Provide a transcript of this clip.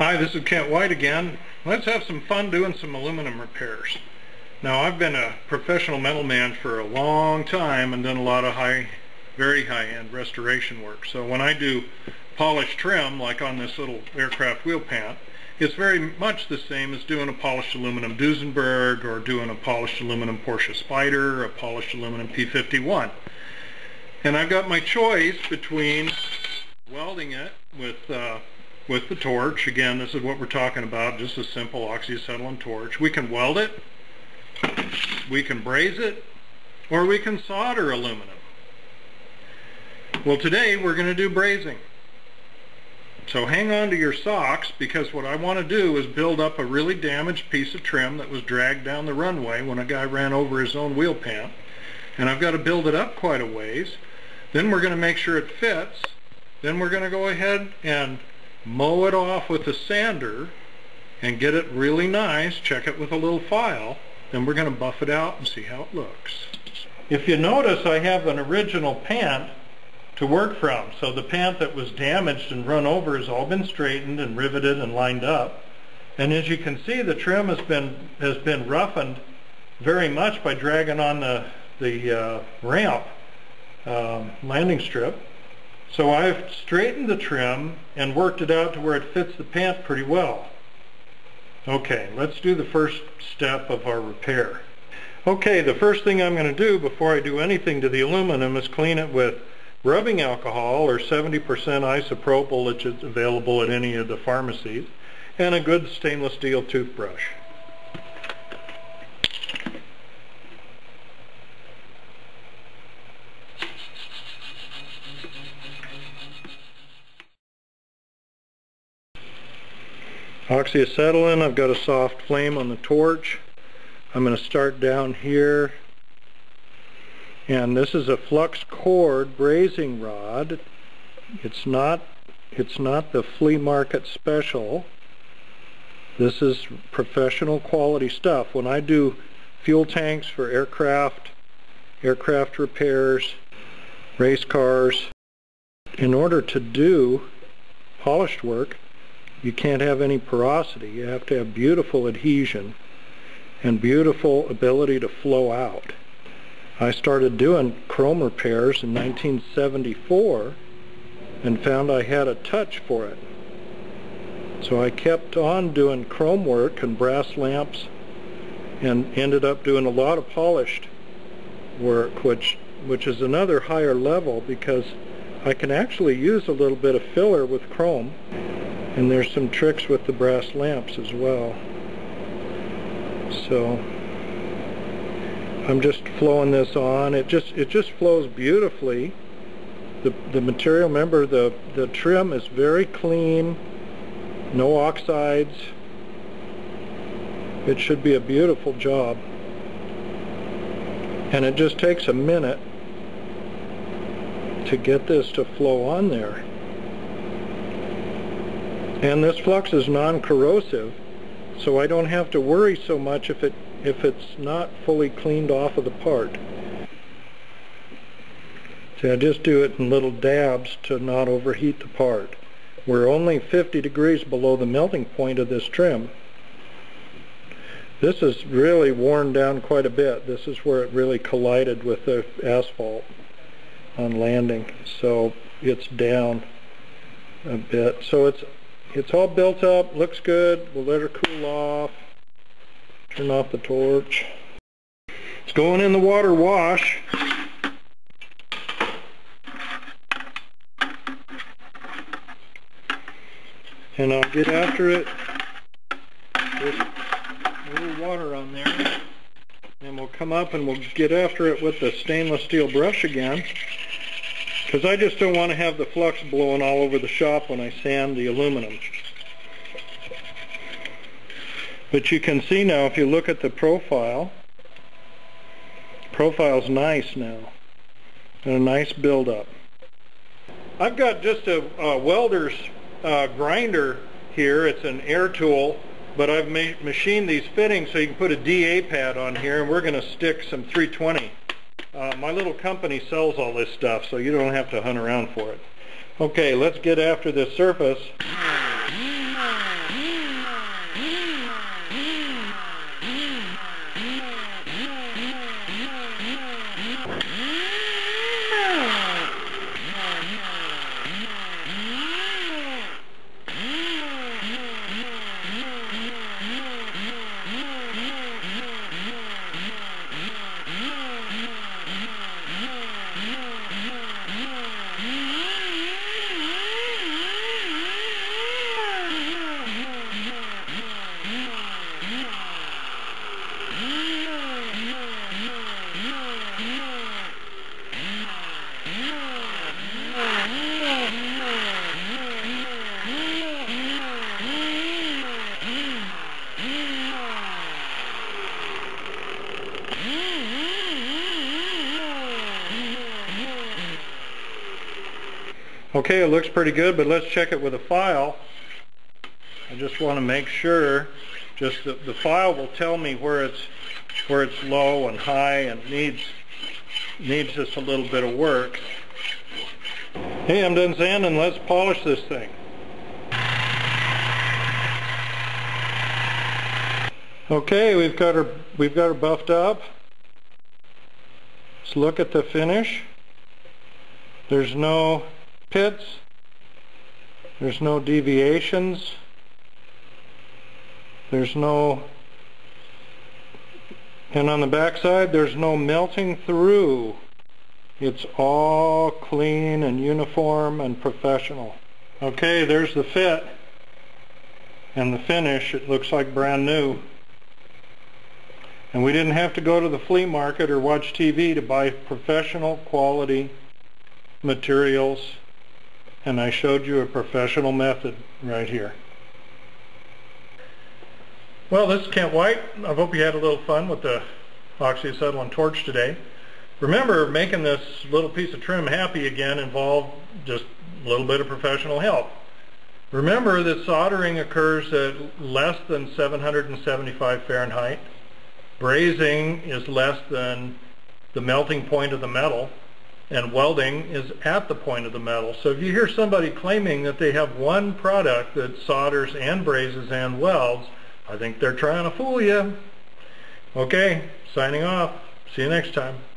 Hi, this is Kent White again. Let's have some fun doing some aluminum repairs. Now, I've been a professional metal man for a long time and done a lot of very high-end restoration work. So when I do polished trim, like on this little aircraft wheel pant, it's very much the same as doing a polished aluminum Duesenberg or doing a polished aluminum Porsche Spyder or a polished aluminum P-51. And I've got my choice between welding it with the torch. Again, this is what we're talking about, just a simple oxyacetylene torch. We can weld it, we can braze it, or we can solder aluminum. Well, today we're going to do brazing. So hang on to your socks, because what I want to do is build up a really damaged piece of trim that was dragged down the runway when a guy ran over his own wheel pant. And I've got to build it up quite a ways. Then we're going to make sure it fits. Then we're going to go ahead and mow it off with a sander and get it really nice, check it with a little file, then we're going to buff it out and see how it looks. If you notice, I have an original pant to work from. So the pant that was damaged and run over has all been straightened and riveted and lined up. And as you can see, the trim has been roughened very much by dragging on the ramp landing strip. So I've straightened the trim and worked it out to where it fits the pant pretty well. Okay, let's do the first step of our repair. Okay, the first thing I'm going to do before I do anything to the aluminum is clean it with rubbing alcohol or 70% isopropyl, which is available at any of the pharmacies, and a good stainless steel toothbrush. Oxyacetylene, I've got a soft flame on the torch. I'm going to start down here. And this is a flux cord brazing rod. It's not the flea market special. This is professional quality stuff. When I do fuel tanks for aircraft repairs, race cars, in order to do polished work, you can't have any porosity. You have to have beautiful adhesion and beautiful ability to flow out. I started doing chrome repairs in 1974 and found I had a touch for it. So I kept on doing chrome work and brass lamps and ended up doing a lot of polished work, which is another higher level, because I can actually use a little bit of filler with chrome. And there's some tricks with the brass lamps as well. So I'm just flowing this on. It just flows beautifully. The material, remember, the trim is very clean, no oxides. It should be a beautiful job. And it just takes a minute to get this to flow on there. And this flux is non-corrosive, so I don't have to worry so much if it's not fully cleaned off of the part. See, I just do it in little dabs to not overheat the part. We're only 50 degrees below the melting point of this trim. This is really worn down quite a bit. This is where it really collided with the asphalt on landing, so it's down a bit. So it's all built up, looks good. We'll let her cool off, turn off the torch. It's going in the water wash. And I'll get after it with a little water on there. And we'll come up and we'll get after it with the stainless steel brush again, because I just don't want to have the flux blowing all over the shop when I sand the aluminum. But you can see now, if you look at the profile's nice now, and a nice buildup. I've got just a welder's grinder here. It's an air tool, but I've machined these fittings so you can put a DA pad on here, and we're going to stick some 320. My little company sells all this stuff, so you don't have to hunt around for it. Okay, let's get after this surface. Okay, it looks pretty good, but let's check it with a file. I just want to make sure, just the file will tell me where it's low and high and needs just a little bit of work. Hey, I'm done sanding, and let's polish this thing. Okay, we've got her buffed up. Let's look at the finish. There's no pits. There's no deviations. There's no, and on the backside there's no melting through. It's all clean and uniform and professional. Okay, there's the fit and the finish. It looks like brand new. And we didn't have to go to the flea market or watch TV to buy professional quality materials. And I showed you a professional method right here. Well, this is Kent White. I hope you had a little fun with the oxyacetylene torch today. Remember, making this little piece of trim happy again involved just a little bit of professional help. Remember that soldering occurs at less than 775 Fahrenheit. Brazing is less than the melting point of the metal, and welding is at the point of the metal. So if you hear somebody claiming that they have one product that solders and brazes and welds, I think they're trying to fool you. Okay, signing off. See you next time.